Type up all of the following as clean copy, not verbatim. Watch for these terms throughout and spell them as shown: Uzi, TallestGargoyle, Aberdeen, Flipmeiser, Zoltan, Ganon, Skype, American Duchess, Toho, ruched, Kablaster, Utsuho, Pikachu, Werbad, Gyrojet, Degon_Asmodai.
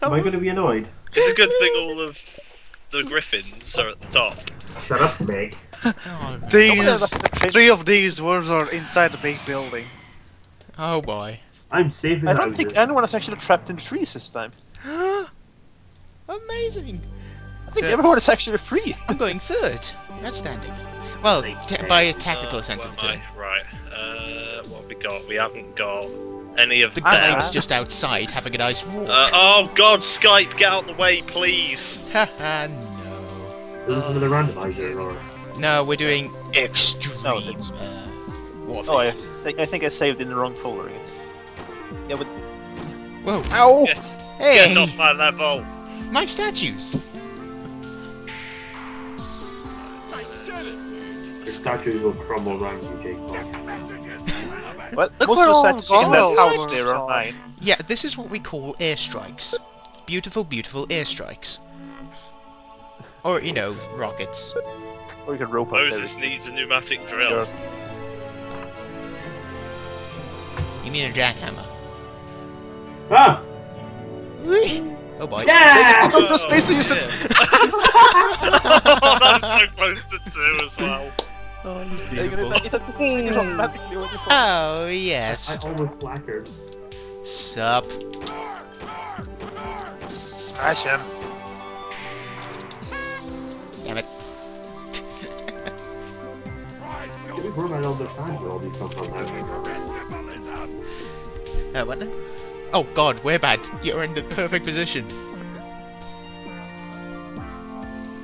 Am I going to be annoyed? It's a good thing all of the griffins are at the top. Shut up, Meg. These, 3 of these worms are inside the big building. Oh boy. I'm safe as I don't think anyone is actually trapped in the trees this time. Amazing. I think everyone is actually free. I'm going third. Outstanding. Well, by a tactical sense of it. Right. What have we got? We haven't got any of the beds. Just outside having a nice walk. Oh god, Skype, get out the way, please. Haha, no. Is this another randomizer or? No, we're doing extreme. Oh, I think I saved in the wrong folder again. Yeah, but. Whoa. Ow! Hey! Get off my level! My statues! The statues will crumble around you, Jake. Well, look, most of the statues in that house there are mine. Yeah, this is what we call airstrikes. Beautiful, beautiful airstrikes. Or, you know, rockets. Or you can rope up there. Moses needs a pneumatic drill. You mean a jackhammer? Ah! Oh boy. Yeah! Oh, the space you said. Oh, that's so close to 2 as well. Oh, beautiful. Oh, yes. I almost blackered. Sup. Smash him. Damn it. We're not all the time for all these companies. What now? Oh god, Werbad, you're in the perfect position.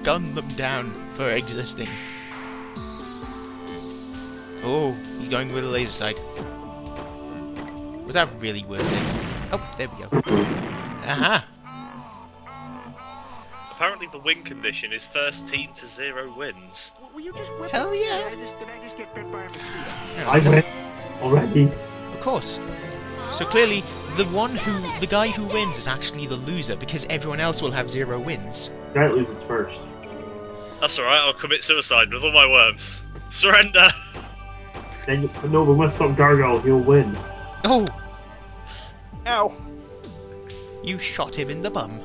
Gun them down for existing. Oh, he's going with the laser sight. Was that really worth it? Oh, there we go. Aha! Apparently the win condition is first team to 0 wins. Were you just whipping? Hell yeah! Did I just get bit by a mosquito? I win already. Of course. So clearly, the guy who wins is actually the loser because everyone else will have 0 wins. The guy loses first. That's all right. I'll commit suicide with all my worms. Surrender. Then no, we must stop Gargoyle. He'll win. Oh. Ow. You shot him in the bum.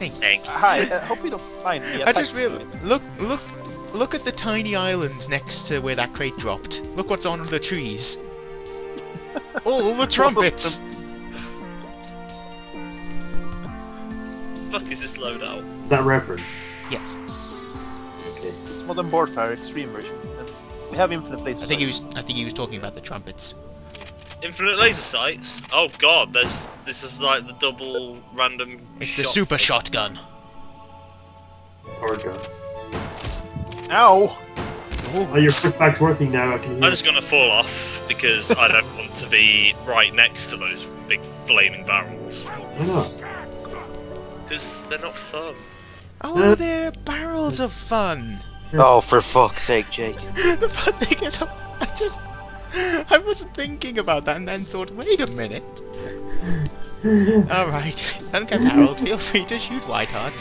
Thanks. Hi, hope you don't mind me. I just realized. Look at the tiny island next to where that crate dropped. Look what's on the trees. All the trumpets. Fuck is this loadout? Is that reference? Yes. Okay. It's Modern Warfare Extreme version. We have infinite places. I think he was talking about the trumpets. Infinite laser sights? Oh god, this is like the double random. It's the super shotgun. Hard gun. Ow! Oh, your footback's working now. I can hear. I'm just gonna fall off because I don't want to be right next to those big flaming barrels. Why not? Because they're not fun. Oh, they're barrels of fun. Oh, for fuck's sake, Jake! The fun thing is, I wasn't thinking about that and then thought, wait a minute. Alright, Uncle Harold, feel free to shoot Whiteheart.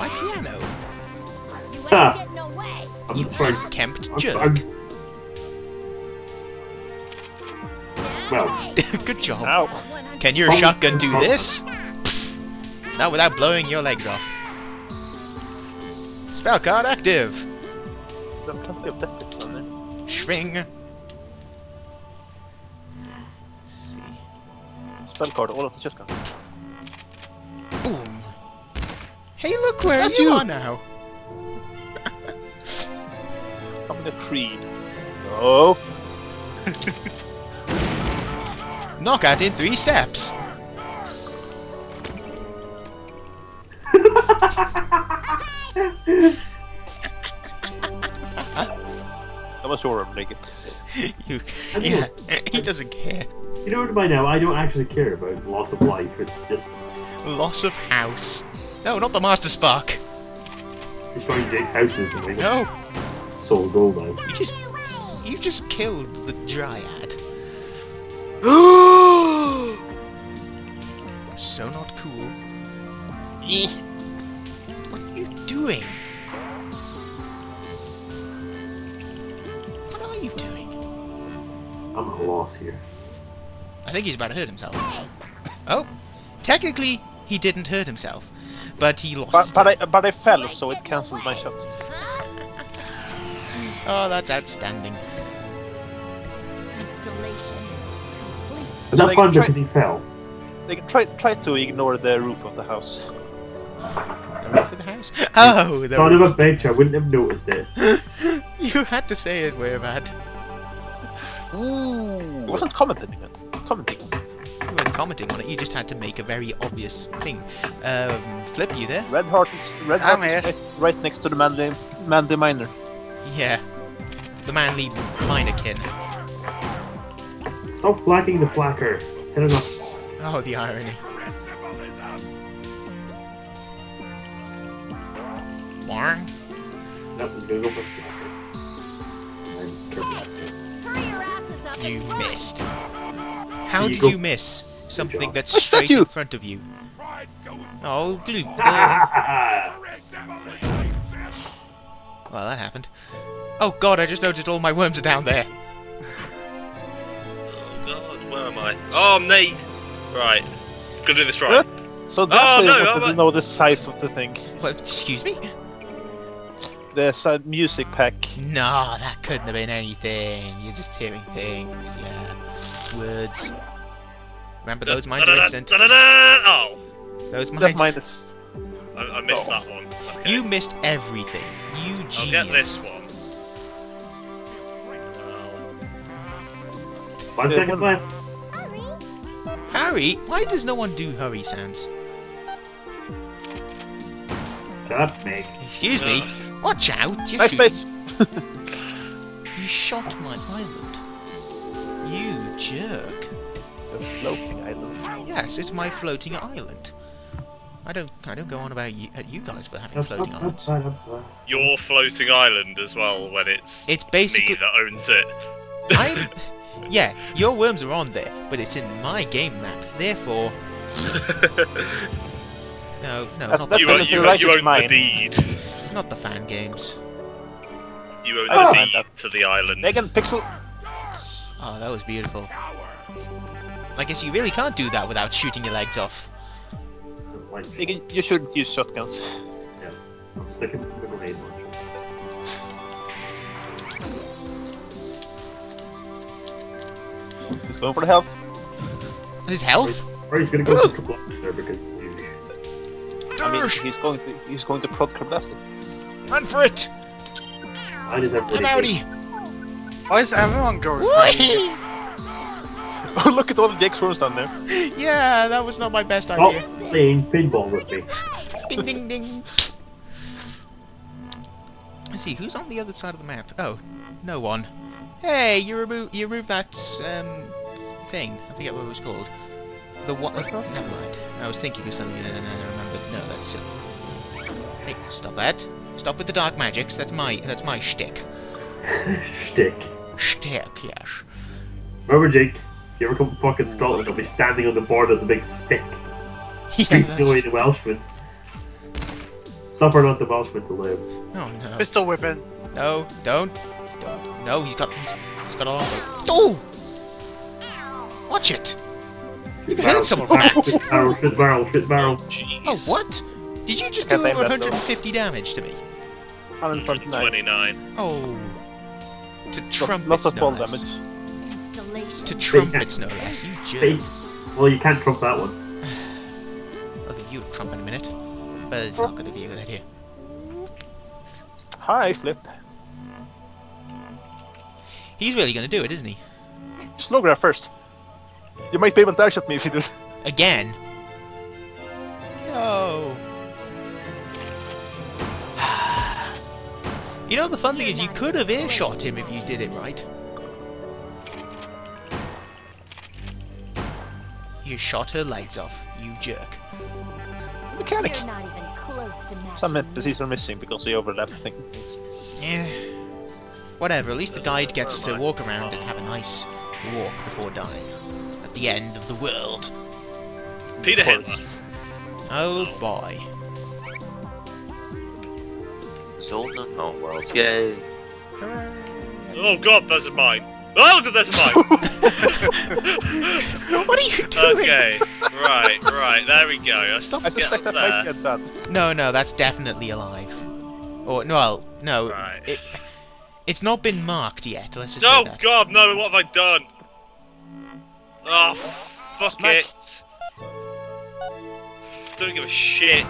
Why piano? You unkempt jerk. Well. Good job. Ow. Can your shotgun do this? Not without blowing your legs off. Spell card active! Schwing. Spell card, all of the shotguns. Boom. Hey, look where you are now. I'm the Creed. No. Knockout in 3 steps. I'm not sure I'm naked. Yeah, he doesn't care. You know what, by now, I don't actually care about loss of life, it's just... Loss of house. No, not the Master Spark. Destroying Jake's houses and things. No! Soul gold out. You just killed the Dryad. So not cool. What are you doing? are you doing? I'm at a loss here. I think he's about to hurt himself. Oh, technically he didn't hurt himself, but he lost. But I fell, so it cancelled my shot. Oh, that's outstanding. Installation. Was that fun because he fell? They can try to ignore the roof of the house. The roof of the house? Oh, the son of a bitch! I wouldn't have noticed it. You had to say it, Werbad. Ooh. It wasn't commenting on it, you just had to make a very obvious thing. Flip, you there? Red Heart is right next to the Manly Miner. Yeah. The Manly Miner kid. Stop flacking the flacker. Turn it off. Oh, the irony. Warren? You missed. How did you miss something that's straight in front of you? Oh, glue. Well, that happened. Oh god, I just noticed all my worms are down there. Oh god, where am I? Oh, I'm Nate! Right. Gonna do this right. So that's why I wanted to know the size of the thing. What, excuse me? There's a music pack. No, that couldn't have been anything. You're just hearing things, yeah. Words. Remember those minor accident? Oh! Those minus. I missed that one. Okay. You missed everything. You genius. I'll get this one. 1 second left. Hurry? Why does no one do hurry sounds? Stop me. Excuse me? Watch out! You're nice face! You shot my island. You jerk. The floating island. Yes, it's my floating island. I don't go on about you guys for having floating islands. Your floating island as well when it's basically me that owns it. Yeah, your worms are on there, but it's in my game map, therefore... No, that's not you own mine. The deed. Not the fan games. You own the deed to the island. Megan Pixel! Oh, that was beautiful. I guess you really can't do that without shooting your legs off. Megan, you shouldn't use shotguns. Yeah, I'm sticking with the grenade one. He's going for the health. His health? Or he's going to go for Kerblast there because he's going to prod Kerblast. Run for it! I'm outie! Why is everyone going for it? Oh, look at all the Jake's worms down there. Yeah, that was not my best idea. Stop playing pinball with me. Ding ding ding. Let's see, who's on the other side of the map? Oh, no one. Hey, you remove that thing. I forget what it was called. The what? Never mind. I was thinking of something and then I remembered. No, that's silly. Hey, stop that! Stop with the dark magics. That's my shtick. Shtick. Yes. Remember, Jake? If you ever come to fucking Scotland, I'll be standing on the border with a big stick. That's away the Welshman. Suffer not the Welshman to live. Oh no. Pistol whipping. No, don't. No, he's got all. Oh! Watch it! You can hit someone with that! Shit barrel. Oh, what? Did you just do over 150 damage to me? 129. Oh. To trumpets, lots of fall damage. To trumpets, no less. You jerk. Well, you can't trump that one. I'll give you a trump in a minute. But it's not going to be a good idea. Hi, Flip. He's really going to do it, isn't he? Slow grab first. You might be able to dash at me if he does. Again? No. You know, the fun thing is you could have earshot him if you did it right. You shot her lights off, you jerk. Mechanic! Some NPCs are missing because they overlap things. Yeah. Whatever, at least the guide gets to walk around and have a nice walk before dying. At the end of the world. Peter Hens. Oh boy. Zoltan Homeworld. Yay. Oh god, that's mine. Oh god, that's mine. What are you doing? Okay, right, there we go. Stop. I suspect that might be a dud. No, that's definitely alive. Or no. Right. It's not been marked yet. Let's just say that. God, no! What have I done? Oh, fuck it! Don't give a shit.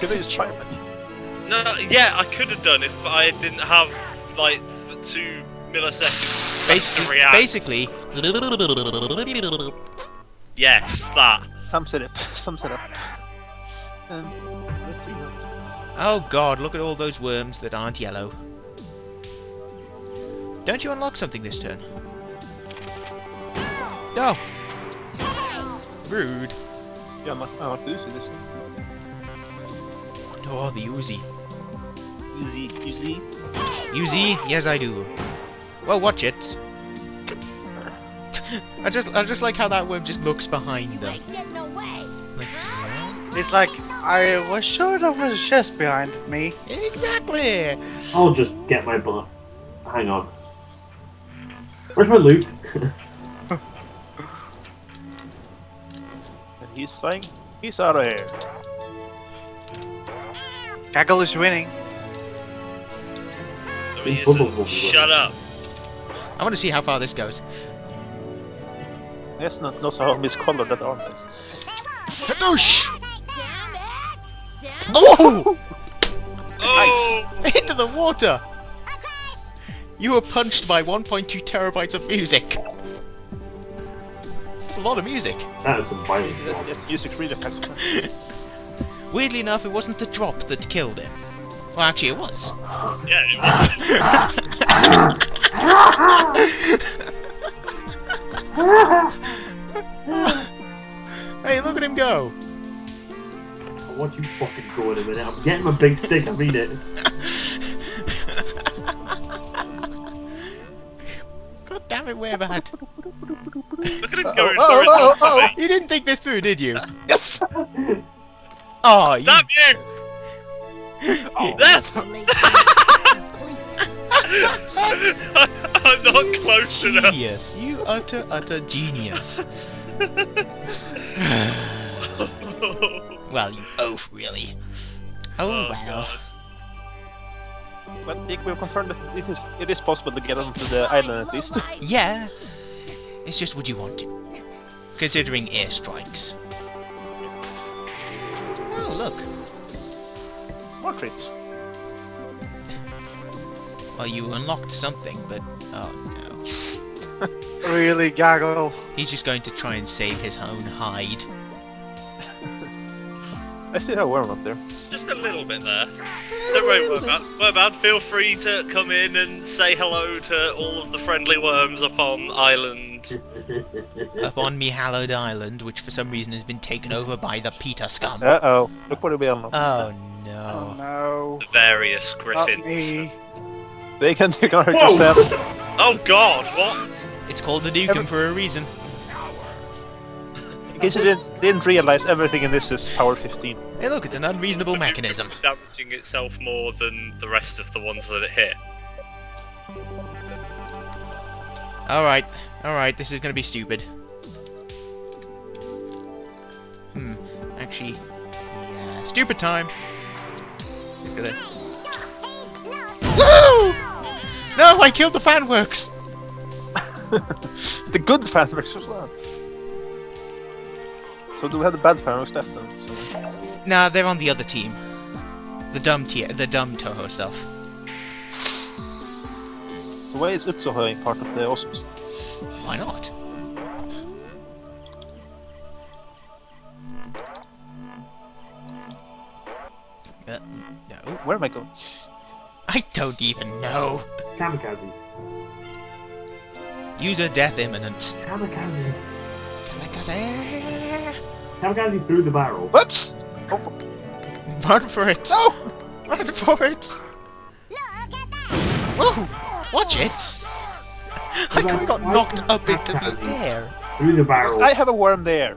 Could I just try it? No, yeah, I could have done if I didn't have like 2 milliseconds to react. Basically. Yes, that. Sums it up. Oh god, look at all those worms that aren't yellow. Don't you unlock something this turn? No! Rude. Yeah, I have to Uzi this time. Oh, the Uzi. Uzi? Uzi? Yes, I do. Well, watch it. I just like how that worm just looks behind them. It's like, I was sure there was a chest behind me. Exactly! I'll just get my bullet. Hang on. Where's my loot? And he's flying. He's out of here. Gaggle is winning. Shut up. I want to see how far this goes. That's not so miscolored that arm is. Hadoosh! Oh! Nice! Into the water! You were punched by 1.2 terabytes of music. That's a lot of music. That is amazing. That's music reader. Weirdly enough, it wasn't the drop that killed him. Well, actually, it was. Yeah, it was. Hey, look at him go. What you fucking go in a minute? I'm getting my big stick. I read it. Damn it, Werbad! Look at him going for it. You didn't think this through, did you? Yes! Oh, you... Damn you! Oh, yes! I'm not close enough! Genius! You utter genius! Well, you oaf, really. Oh, well. God. But I think we've confirmed that it is possible to get onto the island at least. Yeah. It's just, would you want to? Considering airstrikes. Oh, look. More crits. Well, you unlocked something, but... Oh, no. Really, Gargoyle? He's just going to try and save his own hide. I still have a worm up there. Just a little bit there. Don't worry, Werbad. Feel free to come in and say hello to all of the friendly worms upon island. Upon me hallowed island, which for some reason has been taken over by the Peter scum. Uh-oh. Look what we unlocked. Oh, no. Oh, no. The various griffins. Not me. They can take on yourself. Oh, God, what? It's called the Deacon for a reason. In case you didn't realise, everything in this is power 15. Hey look, it's an unreasonable mechanism. Damaging itself more than the rest of the ones that it hit. Alright, this is going to be stupid. Actually... Yeah, stupid time! Look at it. Woo! No, I killed the fanworks! The good fanworks as well. So do we have the bad Pharaohs left then? So... Nah, they're on the other team. The dumb Toho stuff. So why is Utsuhoi part of the Osms? Why not? No. Where am I going? I don't even know. Kamikaze. User death imminent. Kamikaze. Kamikaze through the barrel. Whoops! Go for... Run for it! No! Run for it! Whoa! Watch it! I got knocked up into the air. Through the barrel. I have a worm there.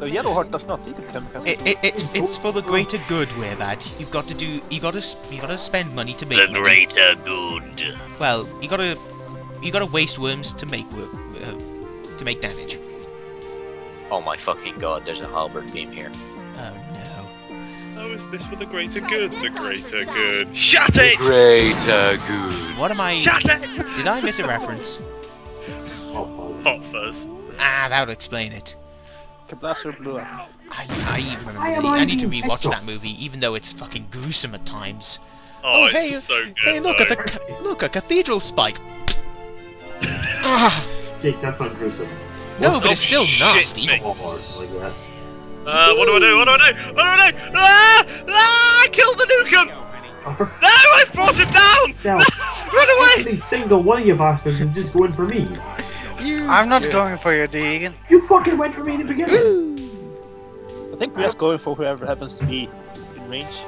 The yellow heart does not even come. It's for the greater good, Werbad. You've got to do. You gotta spend money to make. The greater good. Well, you gotta waste worms to make damage. Oh my fucking god! There's a halberd beam here. Oh no. Oh, is this for the greater good? The greater good. Shut it! The greater good. What am I? Shut it! Did I miss a reference? Hot fuzz. Ah, that would explain it. Kablaster blew up. I need to rewatch that movie, even though it's fucking gruesome at times. Oh, it's hey, so good. Hey, look though. Look, a cathedral spike. Ah. Jake, that's not gruesome. No, but it's still nasty. What do I do? What do I do? What do I do? Ah! Ah! I killed the Nukem! No, I brought him down! Now, run away! Every single one of you bastards is just going for me. I'm not going for you, Degon. You fucking went for me in the beginning! I think we're just going for whoever happens to be in range.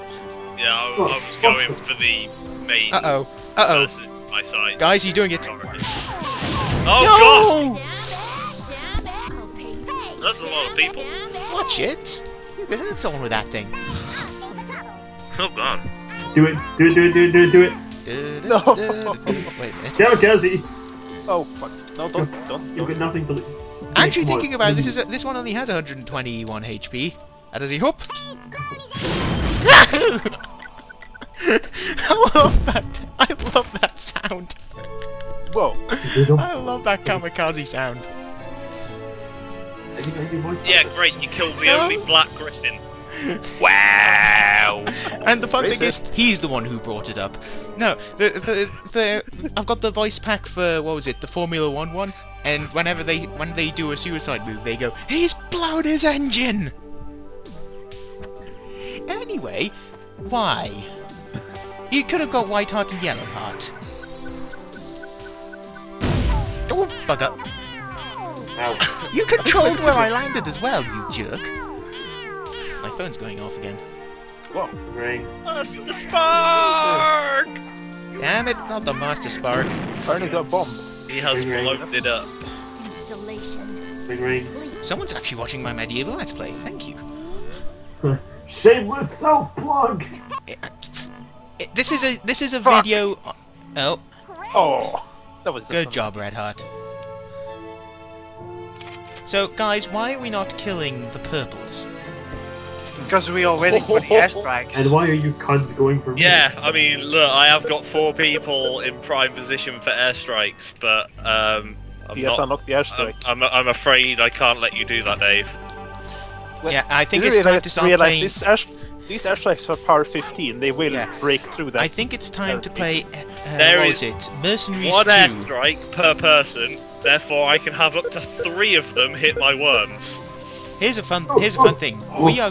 Yeah, I was going for the main person at my side. Guys, you're doing it! Oh no! God! That's a lot of people. Watch it! You can hurt someone with that thing. Oh god. Do it! Do it! Do it! Do it! Do it! No! Wait a minute. Go, Kelsey! Oh fuck. No, don't. You've got nothing to lose. Actually, thinking about it, this one only had 121 HP. How does he hoop? I love that. I love that sound. Whoa. I love that kamikaze sound. Yeah, great. You killed the only black griffin. Wow! And the fun thing is, he's the one who brought it up. No, I've got the voice pack for what was it, the Formula 1 one, and whenever when they do a suicide move, they go, "He's blown his engine." Anyway, why? You could have got white heart and yellow heart. Oh bugger! Ow. You controlled where I landed as well, you jerk. My phone's going off again. Whoa. Ring. Master Spark! Damn it, not the Master Spark. Turn into a bomb. He has blown it up. Installation. Ring ring. Someone's actually watching my medieval let's play, thank you. Shameless self-plug! This is a fuck. Video... Oh. Oh. That was good job, Red Heart. So, guys, why are we not killing the purples? Because we are waiting for the airstrikes. And why are you cunts going for me? Yeah, I mean, look, I have got 4 people in prime position for airstrikes, but unlock the airstrike. I'm afraid I can't let you do that, Dave. Well, yeah, I think it's time to start playing... These airstrikes are power 15. They will break through that. I think it's time to play. There is Mercenaries 2. One airstrike per person. Therefore, I can have up to 3 of them hit my worms. Here's a fun thing. We are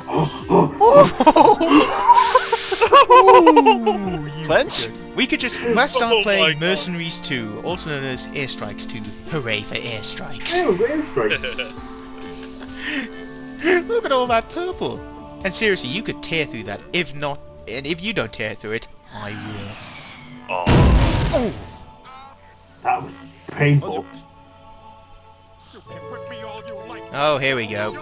clench. We could just start playing Mercenaries 2, also known as Airstrikes 2. Hooray for airstrikes! Oh, airstrikes! Look at all that purple. And seriously, you could tear through that. If not, and if you don't tear through it, I will. Oh, that was painful. Oh, here we go.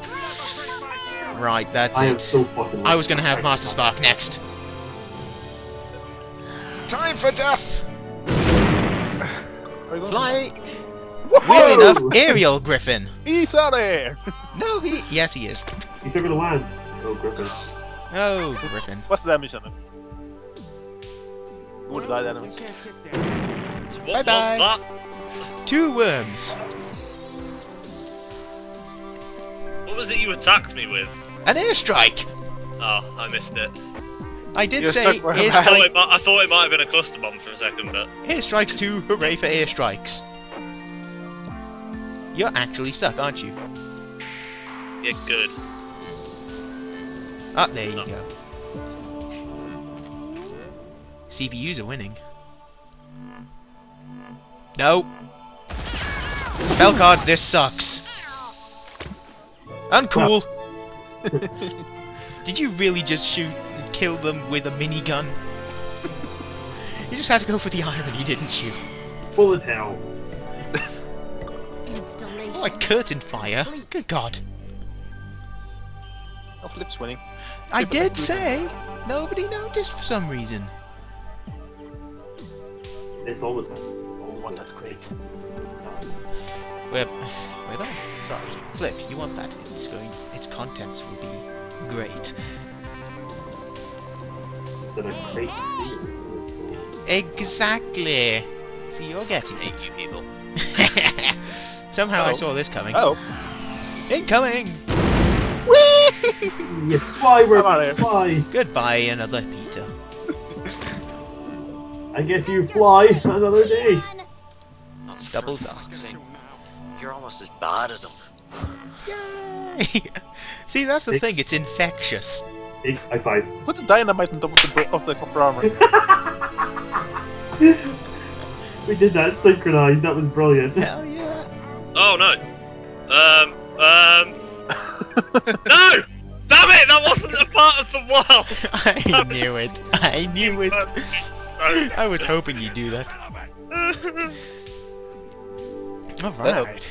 Right, that's it. So I was gonna have Master Spark next. Time for death! Fly... Weird enough, Aerial Griffin! He's out of here! No, yes he is. He's over the land. Oh, Griffin. Oh, Griffin. What's the damage on him? What did I damage? Bye-bye! 2 worms. What was it you attacked me with? An airstrike! Oh, I missed it. I did say airstrike. I thought it might have been a cluster bomb for a second, but... Airstrikes 2, hooray for airstrikes. You're actually stuck, aren't you? Yeah, good. Ah, there you go. CPUs are winning. No! Hellcard, this sucks. Uncool! Did you really just shoot and kill them with a minigun? You just had to go for the irony, didn't you? Full of hell. Oh, like curtain fire? Good god. Oh, Flip's winning. I did say nobody noticed for some reason. It's always happened. Oh, that's great. We're done. Sorry, Flip. You want that? It's going. Its contents will be great. Exactly. See, you're getting it. You people. Somehow I saw this coming. Oh. Incoming! Whee! Fly, Mario. Fly. Goodbye, another Peter. I guess you fly another day. Oh, double dark. You're almost as bad as him. Yay! See, that's the thing. It's infectious. It's high five. Put the dynamite on top of the copper armor. We did that synchronized. That was brilliant. Hell yeah! Oh no! No! Damn it! That wasn't a part of the world. I knew it. I knew it. I was hoping you'd do that. All right.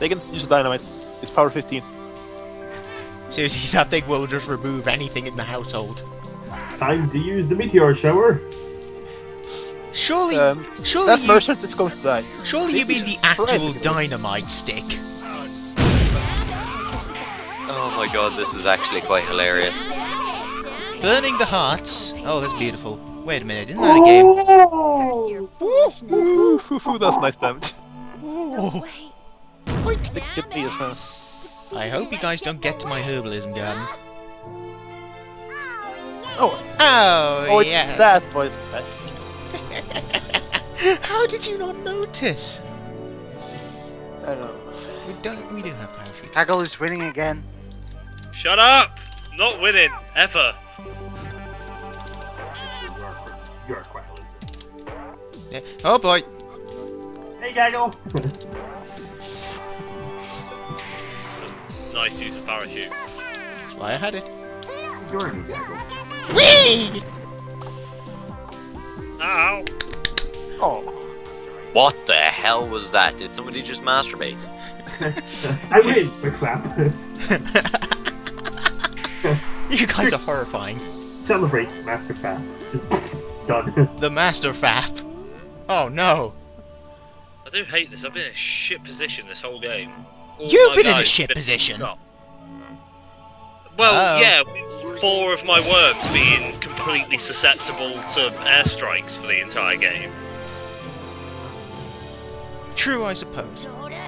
They can use the dynamite. It's power 15. Seriously, that thing will just remove anything in the household. Time to use the meteor shower. Surely, surely that merchant is going to die. Surely you mean the actual dynamite stick. Oh my god, this is actually quite hilarious. Burning the hearts. Oh, that's beautiful. Wait a minute, isn't that a game? Ooh, that's nice damage. Ooh. I hope you guys don't get to my herbalism garden. Oh, it's that voice. How did you not notice? I don't know. We don't have power feet. Gargoyle is winning again. Shut up! Not winning, ever. You are quite a loser. Oh boy. Hey Gargoyle. Nice use of parachute. That's why I had it. You're in Gargoyle. Whee! Ow! Oh! What the hell was that? Did somebody just masturbate? I win! Quick clap. You guys are horrifying. Celebrate, Master Fap. Done. The Master Fap. Oh no! I do hate this. I've been in a shit position this whole game. You've been in a shit position. Well, yeah, with 4 of my worms being completely susceptible to airstrikes for the entire game. True, I suppose.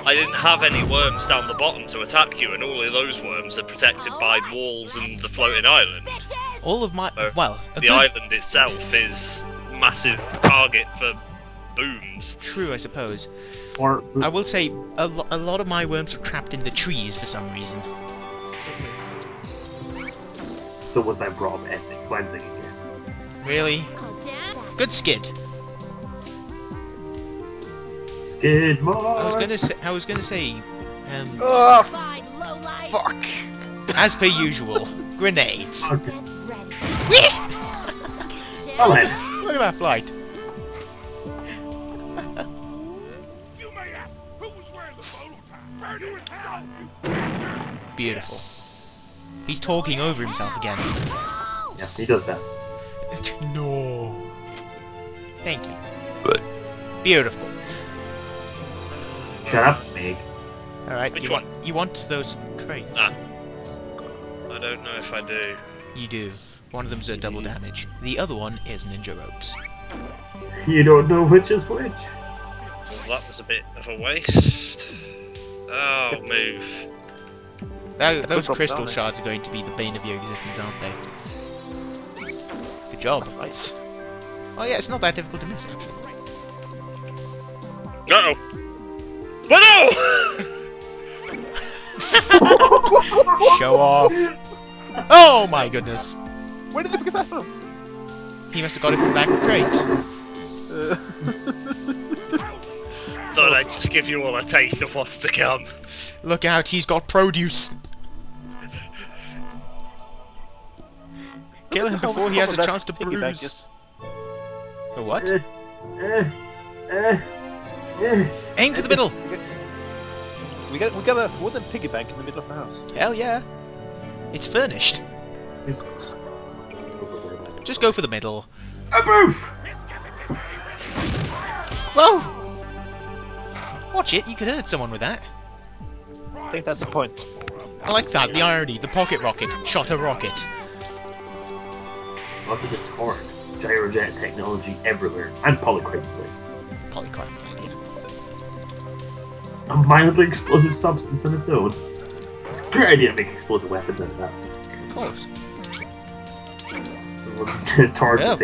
I didn't have any worms down the bottom to attack you, and all of those worms are protected by walls and the floating island. All of my... well... The island itself is a massive target for booms. True, I suppose. Or I will say, a lot of my worms were trapped in the trees for some reason. So was that Rob ethnic cleansing again? Really? Good skid. Skid more. I was gonna say. Oh, fuck. As per usual, grenades. Okay. Well then. Look at that flight. You may ask who's wearing the polo tie. Burn yourself, you bastards. Beautiful. He's talking over himself again. Yeah, he does that. No. Thank you. Beautiful. Shut up, Meg. Alright, you want those crates? Ah. I don't know if I do. You do. One of them's a double damage. The other one is ninja ropes. You don't know which is which. Well, that was a bit of a waste. Oh, move. Those crystal shards are going to be the bane of your existence, aren't they? Good job. Nice. Oh yeah, it's not that difficult to miss, actually. Uh-oh. But no! Show off. Oh my goodness. Where did they get that from? He must have got it from that crate. Thought I'd just give you all a taste of what's to come. Look out, he's got produce! Kill him before he has a chance to bruise. A what? Aim for the middle! We got a wooden piggy bank in the middle of the house. Hell yeah. It's furnished. Just go for the middle. A boof! Whoa! Watch it, you could hurt someone with that. I think that's the point. I like that, the irony, the pocket rocket, shot a rocket. Look at the torque. Gyrojet technology everywhere. And polychrome plate. Polychrome plate, yeah. A mildly explosive substance on its own. It's a great idea to make explosive weapons out of that. Of course. Oh,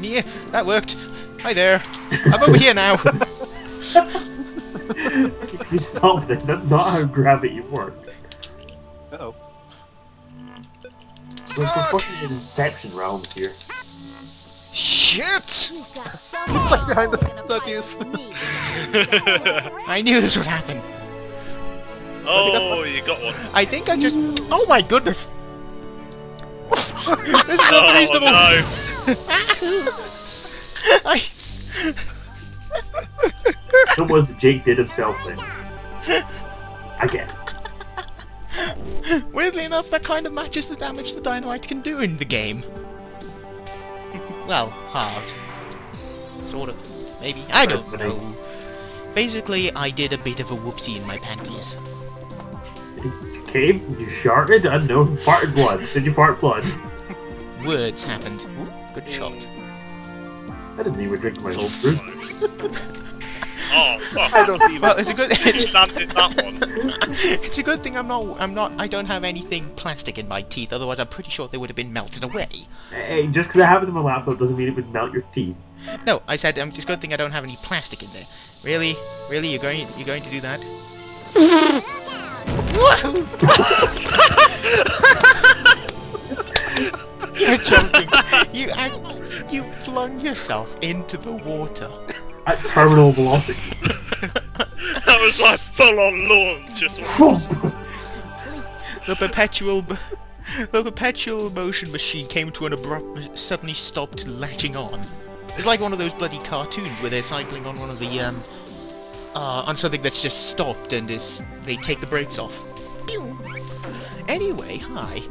yeah, that worked. Hi there. I'm over here now. You stop this. That's not how gravity works. Uh-oh. We're fucking in Inception realms here. Shit! What's like behind the statues? I knew this would happen. Oh, you got one. I think I just... Oh my goodness! This is unreasonable! Oh, no. What was that Jake did himself then? Again. Weirdly enough, that kind of matches the damage the dynamite can do in the game. Well, halved. Sort of. Maybe. I don't know. Basically, I did a bit of a whoopsie in my panties. You sharted? Unknown. Farted blood. Did you fart blood? Words happened. Ooh, good shot. I didn't even drink my whole fruit. Oh, fuck. I don't even. Well, it's a good. It's a good thing I don't have anything plastic in my teeth. Otherwise, I'm pretty sure they would have been melted away. Hey, just because I have it in my laptop doesn't mean it would melt your teeth. No, I said it's a good thing I don't have any plastic in there. Really, really, you're going to do that? You're joking. You flung yourself into the water at terminal velocity. That was like full-on launch. The perpetual motion machine came to an abrupt, suddenly stopped latching on. It's like one of those bloody cartoons where they're cycling on one of the on something that's just stopped and they take the brakes off. Anyway, hi.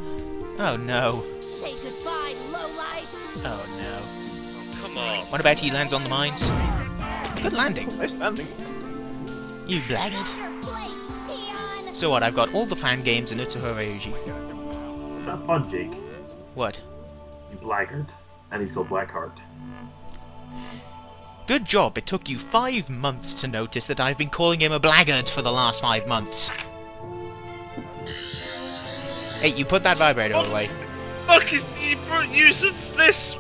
Oh no. Say goodbye, lowlife. Oh no. Oh, come on. What about he lands on the mines? Good landing. Nice landing. You blaggard. So what? I've got all the fan games and Utsuho Ryuji. Is that fun, Jake? What? You blaggard, and he's got Blackheart. Good job. It took you 5 months to notice that I've been calling him a blackguard for the last 5 months. Hey, you put that vibrator away. Fuck is the use of this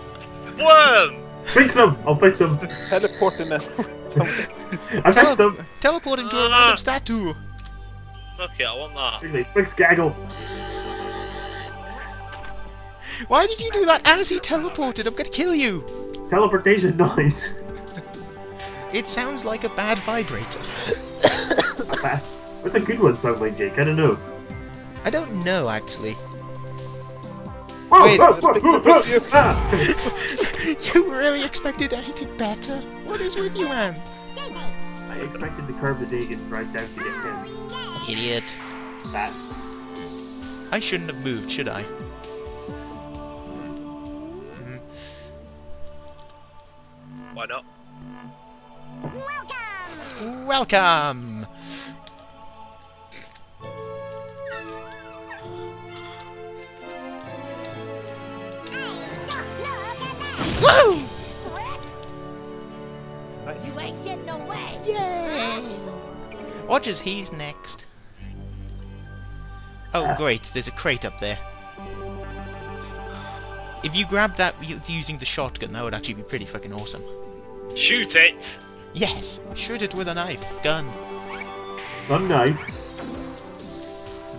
worm? Fix him! I'll fix him. Teleport him at something. I fixed him. Teleport him to a random statue. Fuck it, I want that. Really, fix Gaggle. Why did you do that as he teleported? I'm gonna kill you. Teleportation noise. It sounds like a bad vibrator. What's a good one sound like, Jake? I don't know. I don't know, actually. Oh, wait, you really expected anything better? What is with you, Anne? I expected to curve the Degon right down to get him. Idiot. That. I shouldn't have moved, should I? Mm. Why not? Welcome! Welcome! Woo! Nice. You ain't getting away! Yay! Watch as he's next. Oh great, there's a crate up there. If you grab that using the shotgun, that would actually be pretty fucking awesome. Shoot it! Yes! Shoot it with a knife. Gun. Gun knife?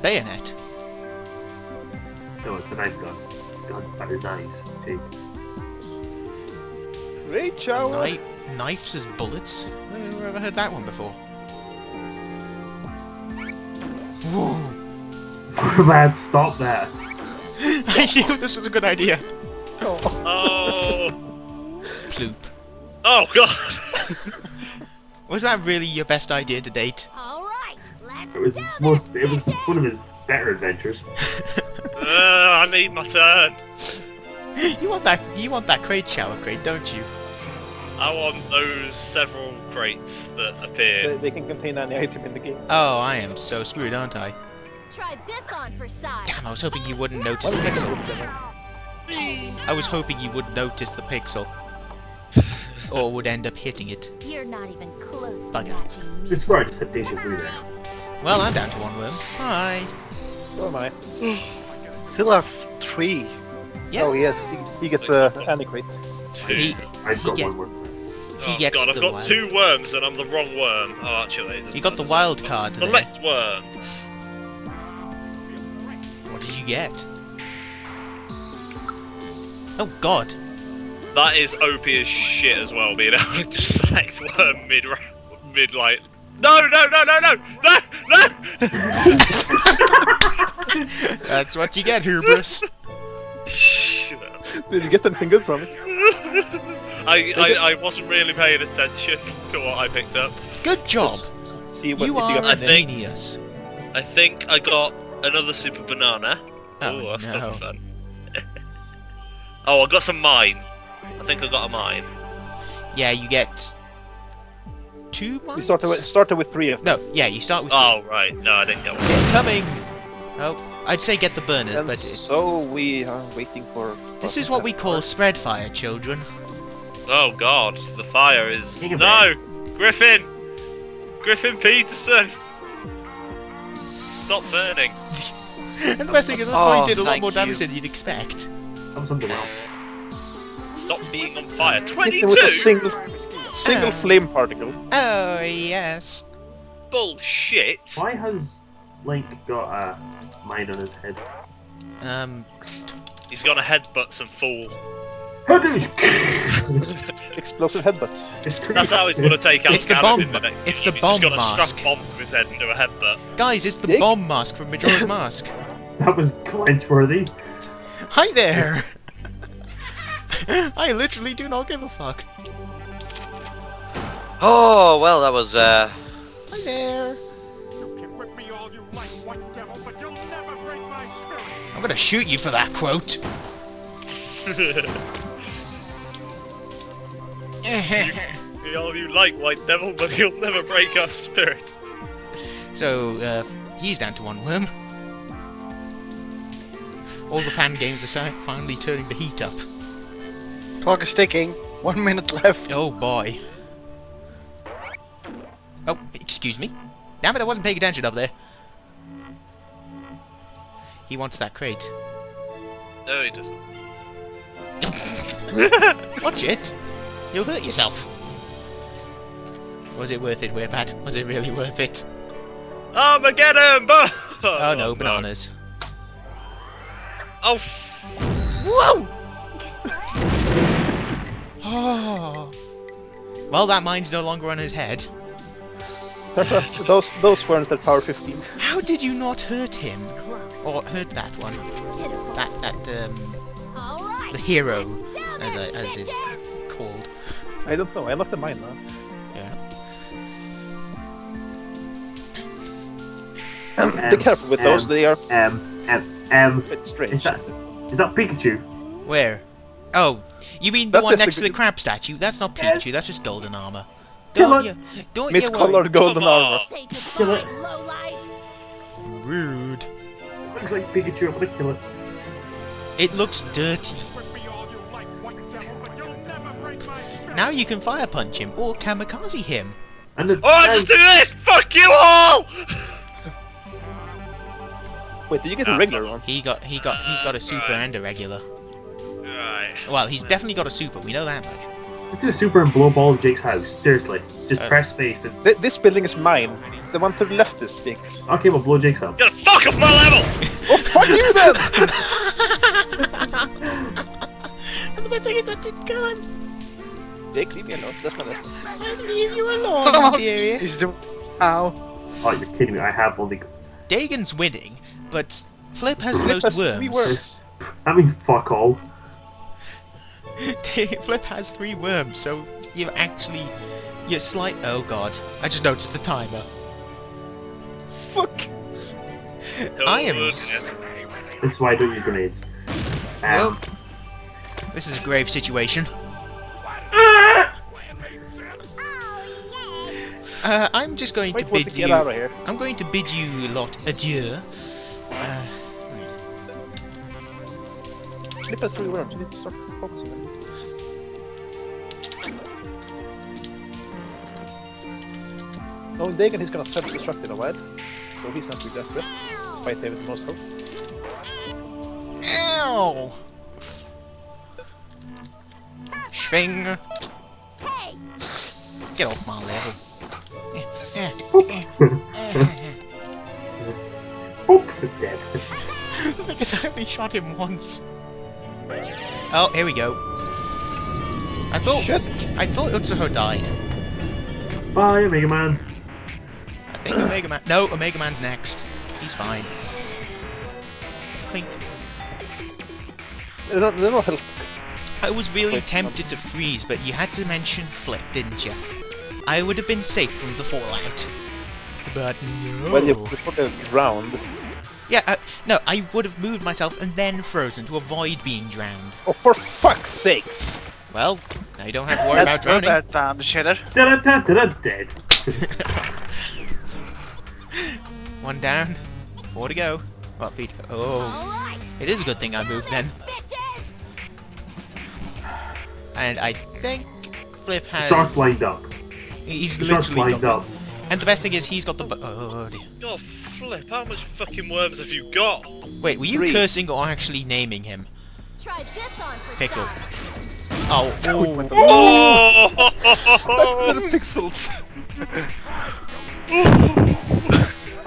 Bayonet. No, it's a knife gun. Gun by the knives. Take. Reach out! Knives as bullets? I've never heard that one before. Whoa! Man, stop that! I knew this was a good idea! Oh! Oh. Ploop. Oh god! Was that really your best idea to date? All right, let's It was one of his better adventures. I need my turn. You want that crate shower crate, don't you? I want those several crates that appear. They can contain any item in the game. Oh, I am so screwed, aren't I? Try this on for size. Damn, I was hoping you wouldn't notice the pixel. I was hoping you would notice the pixel. Or would end up hitting it. You're not even close to matching me. It's right, it's a deja vu there. Well, I'm down to one worm. Hi. Oh my. Still have three. Yeah. Oh yes, he gets an crate. I've got one worm. Oh god, I've got two worms and I'm the wrong worm. Oh, actually. You got the wild card. Select worms. What did you get? Oh god. That is OP as shit as well, being able to just select worm mid-light. No! That's what you get, hubris. Did you get anything good from it? I wasn't really paying attention to what I picked up. Good job! See what you are a genius. I think I got another super banana. Oh, that's kind of fun. Oh, I got some mine. I think I got a mine. Yeah, you get 2 mines? You started with three of them. No, yeah, you start with three. Oh, right. No, I didn't get one. They're coming! Oh, I'd say get the burners, but... so we are waiting for... This is what we call spread fire, children. Oh, God. The fire is... No! Griffin! Griffin Peterson! Stop burning. And pressing is I did a lot more damage than you'd expect. I'm underwhelmed. Stop being on fire. 22! With a single flame particle. Oh, yes. Bullshit. Why has Link got a mine on his head? He's gonna headbutt some fool. Explosive headbutts. That's how he's gonna take out Ganon in the next game. He's bomb gonna strap bombs to his head and do a headbutt. Guys, it's the bomb mask from Majora's Mask. That was clench-worthy. Hi there! I literally do not give a fuck. Oh, well, that was, Hi there! You can whip me all you like, white devil, but you'll never break my spirit! I'm gonna shoot you for that quote! you all you like, white devil, but you'll never break our spirit. So, he's down to one worm. All the fan games are finally turning the heat up. Clock is ticking. 1 minute left. Oh boy. Oh, excuse me. Damn it, I wasn't paying attention up there. He wants that crate. No, he doesn't. Watch it. You'll hurt yourself. Was it worth it, Werbad? Was it really worth it? Armageddon! Oh no, bananas. Oh! Whoa! Oh! Well, that mine's no longer on his head. those weren't at power 15. How did you not hurt him? Or hurt that one? That the hero, as it's called. I don't know. I left the mine now. Yeah. Be careful with those. They are. It's strange. Is that Pikachu? Where? Oh, you mean the one next to the crab statue? That's not Pikachu, that's just golden armor. Don't miscolored golden armor. Kill it. Rude. It looks like Pikachu, I'm gonna kill it. It looks dirty. Now you can fire punch him or kamikaze him. Oh, just do this! Fuck you all! Wait, did you get a regular one? He's got a super and a regular. Right. Well, he's definitely got a super. We know that much. Just do a super and blow balls Jake's house. Seriously, just press space. And... This building is mine. The one to the left is Jake's. Okay, well, blow Jake's house. Get the fuck off my level! Oh, fuck you then! And the best thing is that didn't kill him. Jake, leave me alone. That's my list. I'll leave you alone. Oh, you're kidding me! I have only. Degon's winning. But Flip has the most worms. I mean, fuck all. Flip has 3 worms, so you're actually... Oh god, I just noticed the timer. Fuck I am. That's why I don't use grenades. Well, this is a grave situation. I'm just going to bid you. I'm going to bid you lot adieu. Flip us through around. You need to start focusing on it. No, Degon is gonna self-destruct in a while, so he's not to be dealt with, despite having the most help. Ow! Schwing! Hey! Get off my level. Oop! Dead. I think I only shot him once. Oh, here we go. I thought Utsuho died. Bye, Omega Man. I think Omega Man. No, Omega Man's next. He's fine. Clink. They're not help. I was really tempted to freeze, but you had to mention Flip, didn't you? I would have been safe from the fallout. But no. Well, you put the ground. Yeah, no, I would have moved myself and then frozen to avoid being drowned. Oh, for fuck's sakes! Well, now you don't have to worry about drowning. That's about time, shitter. Dead. One down, four to go. Well, feet. Oh, it is a good thing I moved then. And I think Flip has. Shark lined up. He's literally lined up. And the best thing is he's got the. Oh dear. Oh, Flip! How much fucking worms have you got? Wait, were you cursing or actually naming him? Try this on for Pixel. Oh! Oh! That's pixels.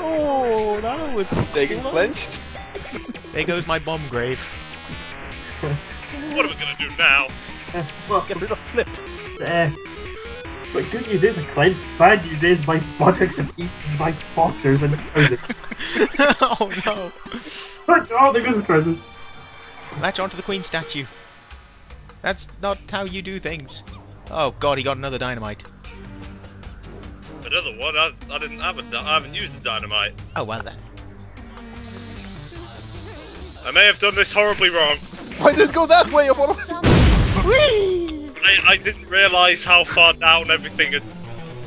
Oh, that was Degon clenched. There goes my bomb grave. What are we gonna do now? Well, get rid of Flip. There. My good news is I clenched. Bad news is my buttocks have eaten my boxers and trousers. Oh no! Oh, there goes the trousers. Latch onto the Queen statue. That's not how you do things. Oh god, he got another dynamite. Another one? I didn't have a. I haven't used the dynamite. Oh well then. I may have done this horribly wrong. Why did it go that way? I didn't realise how far down everything had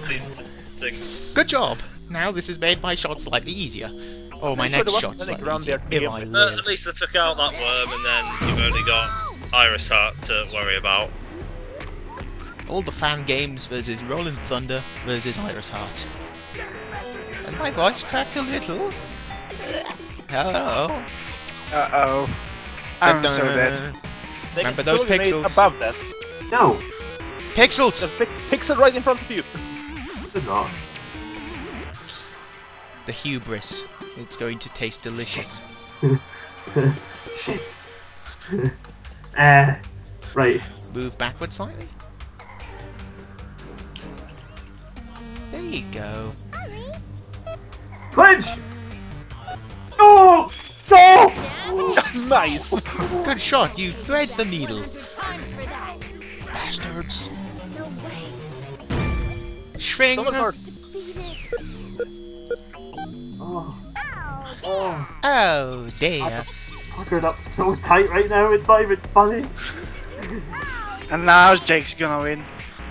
seemed to sink. Good job. Now this has made my shot slightly easier. Oh, my next shot slightly easier. At least I took out that worm, and then you've only got Iris Heart to worry about. All the fan games versus Rolling Thunder versus Iris Heart. And my voice cracked a little. Hello. Uh-oh. I'm so dead. Remember those pixels? Above that. No. Pixels! There's a pixel right in front of you. It's not. The hubris. It's going to taste delicious. Shit. Right. Move backward slightly. There you go. Clinch! Oh! Oh! Nice! Good shot, you thread the needle. Bastards. Shring! Oh dear. Puckered up so tight right now, it's not even funny. And now Jake's gonna win.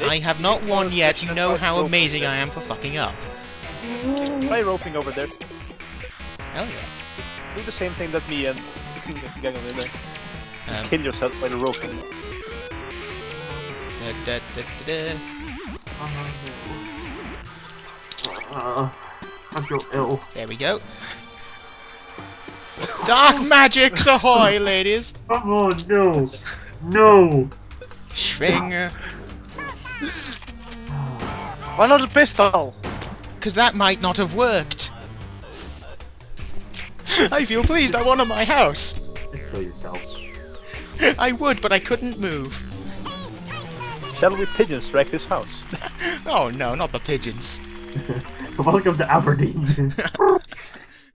I have not won yet, you know how amazing I am for fucking up. Try roping over there. Hell yeah. Do the same thing that me and Gang over there. Kill yourself by the roping. I feel ill. There we go. Dark magics ahoy, ladies! Come on, no! No! Schwinger! Why not a pistol? Because that might not have worked. I feel pleased I won on my house. Kill yourself. I would, but I couldn't move. Shall we pigeon strike this house? Oh no, not the pigeons. Welcome to Aberdeen.